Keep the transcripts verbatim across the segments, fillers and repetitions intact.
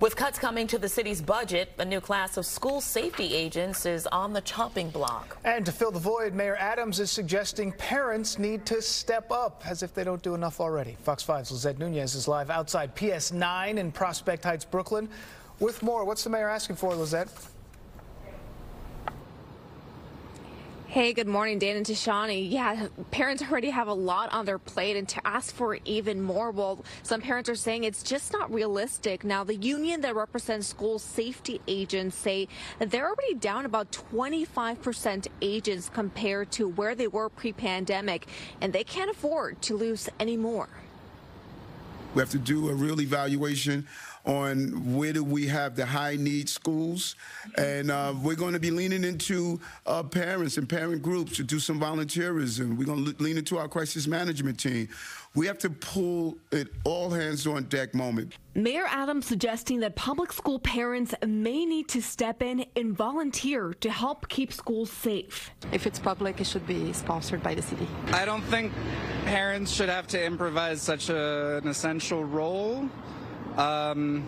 With cuts coming to the city's budget, a new class of school safety agents is on the chopping block. And to fill the void, Mayor Adams is suggesting parents need to step up, as if they don't do enough already. Fox five's Lisette Nuñez is live outside P S nine in Prospect Heights, Brooklyn, with more. What's the mayor asking for, Lisette? Hey, good morning, Dan and Tashani. Yeah, parents already have a lot on their plate, and to ask for even more, well, some parents are saying it's just not realistic. Now, the union that represents school safety agents say that they're already down about twenty-five percent agents compared to where they were pre-pandemic, and they can't afford to lose any more. We have to do a real evaluation on where do we have the high-need schools, and uh, we're going to be leaning into uh, parents and parent groups to do some volunteerism. We're going to lean into our crisis management team. We have to pull it all hands on deck moment. Mayor Adams suggesting that public school parents may need to step in and volunteer to help keep schools safe. If it's public, it should be sponsored by the city. I don't think parents should have to improvise such a, an essential role. Um,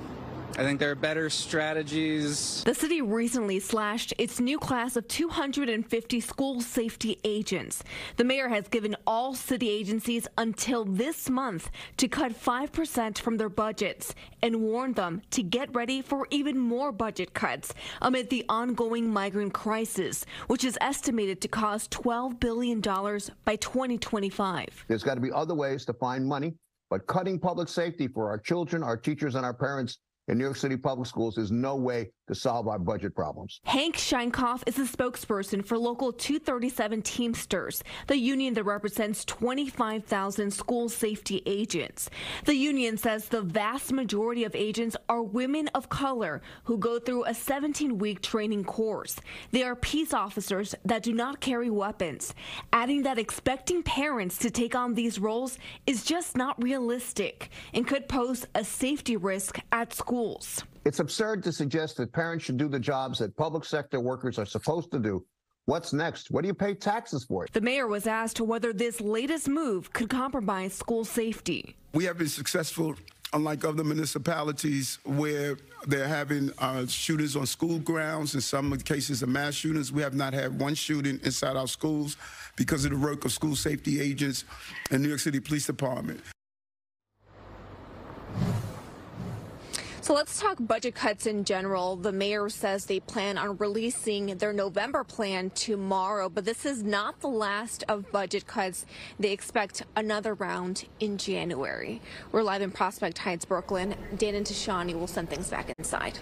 I think there are better strategies. The city recently slashed its new class of two hundred fifty school safety agents. The mayor has given all city agencies until this month to cut five percent from their budgets and warned them to get ready for even more budget cuts amid the ongoing migrant crisis, which is estimated to cost twelve billion dollars by twenty twenty-five. There's got to be other ways to find money. But cutting public safety for our children, our teachers, and our parents in New York City public schools is no way to solve our budget problems. Hank Scheinkoff is the spokesperson for local two thirty-seven Teamsters, the union that represents twenty-five thousand school safety agents. The union says the vast majority of agents are women of color who go through a seventeen-week training course. They are peace officers that do not carry weapons, adding that expecting parents to take on these roles is just not realistic and could pose a safety risk at schools. It's absurd to suggest that parents should do the jobs that public sector workers are supposed to do. What's next? What do you pay taxes for? The mayor was asked whether this latest move could compromise school safety. We have been successful, unlike other municipalities where they're having uh, shooters on school grounds. In some cases of mass shootings, we have not had one shooting inside our schools because of the work of school safety agents and New York City Police Department. So let's talk budget cuts in general. The mayor says they plan on releasing their November plan tomorrow, but this is not the last of budget cuts. They expect another round in January. We're live in Prospect Heights, Brooklyn. Dan and Tashani will send things back inside.